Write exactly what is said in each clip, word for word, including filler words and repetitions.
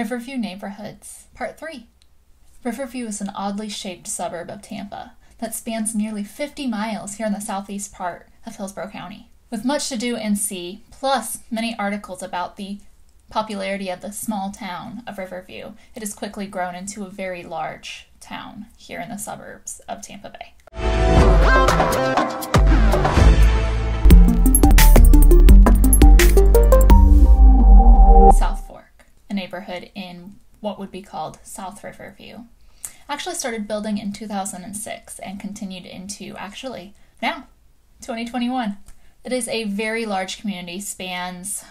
Riverview Neighborhoods, Part three. Riverview is an oddly shaped suburb of Tampa that spans nearly fifty miles here in the southeast part of Hillsborough County, with much to do and see, plus many articles about the popularity of the small town of Riverview. It has quickly grown into a very large town here in the suburbs of Tampa Bay. South Fork, a neighborhood in what would be called South Riverview, actually started building in two thousand six and continued into, actually, now, twenty twenty-one. It is a very large community, spans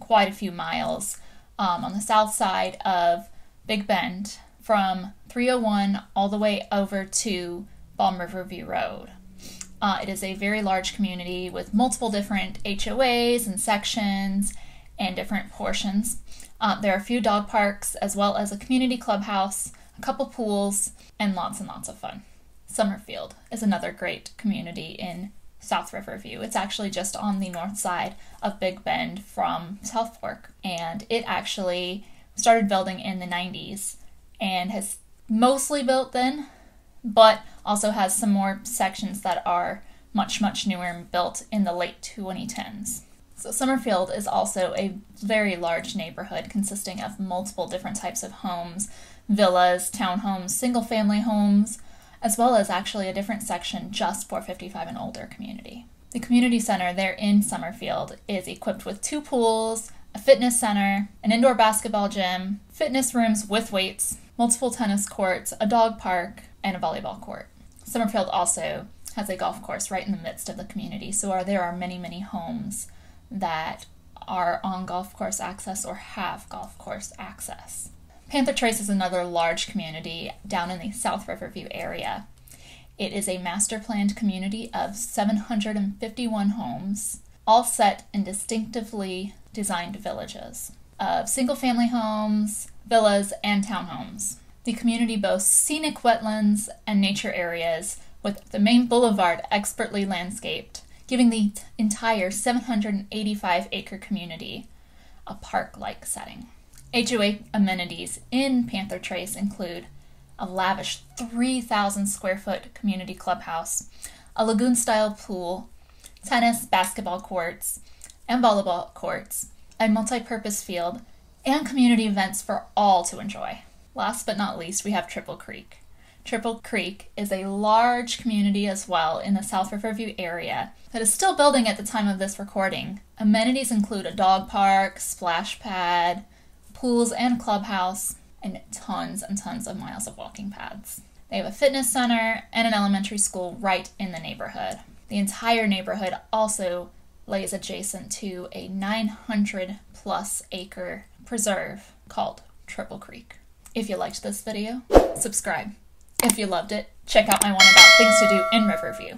quite a few miles um, on the south side of Big Bend from three oh one all the way over to Balm Riverview Road. Uh, it is a very large community with multiple different H O As and sections and different portions. Uh, there are a few dog parks, as well as a community clubhouse, a couple pools, and lots and lots of fun. Summerfield is another great community in South Riverview. It's actually just on the north side of Big Bend from South Fork, and it actually started building in the nineties and has mostly built then, but also has some more sections that are much, much newer and built in the late twenty tens. So Summerfield is also a very large neighborhood consisting of multiple different types of homes, villas, townhomes, single-family homes, as well as actually a different section just for fifty-five and older community. The community center there in Summerfield is equipped with two pools, a fitness center, an indoor basketball gym, fitness rooms with weights, multiple tennis courts, a dog park, and a volleyball court. Summerfield also has a golf course right in the midst of the community, so there are many, many homes that are on golf course access or have golf course access. Panther Trace is another large community down in the South Riverview area. It is a master planned community of seven hundred fifty-one homes, all set in distinctively designed villages of single family homes, villas, and townhomes. The community boasts scenic wetlands and nature areas, with the main boulevard expertly landscaped, giving the entire seven hundred eighty-five acre community a park-like setting. H O A amenities in Panther Trace include a lavish three thousand square foot community clubhouse, a lagoon-style pool, tennis, basketball courts, and volleyball courts, a multi-purpose field, and community events for all to enjoy. Last but not least, we have Triple Creek. Triple Creek is a large community as well in the South Riverview area that is still building at the time of this recording. Amenities include a dog park, splash pad, pools and clubhouse, and tons and tons of miles of walking paths. They have a fitness center and an elementary school right in the neighborhood. The entire neighborhood also lays adjacent to a nine hundred plus acre preserve called Triple Creek. If you liked this video, subscribe. If you loved it, check out my one about things to do in Riverview.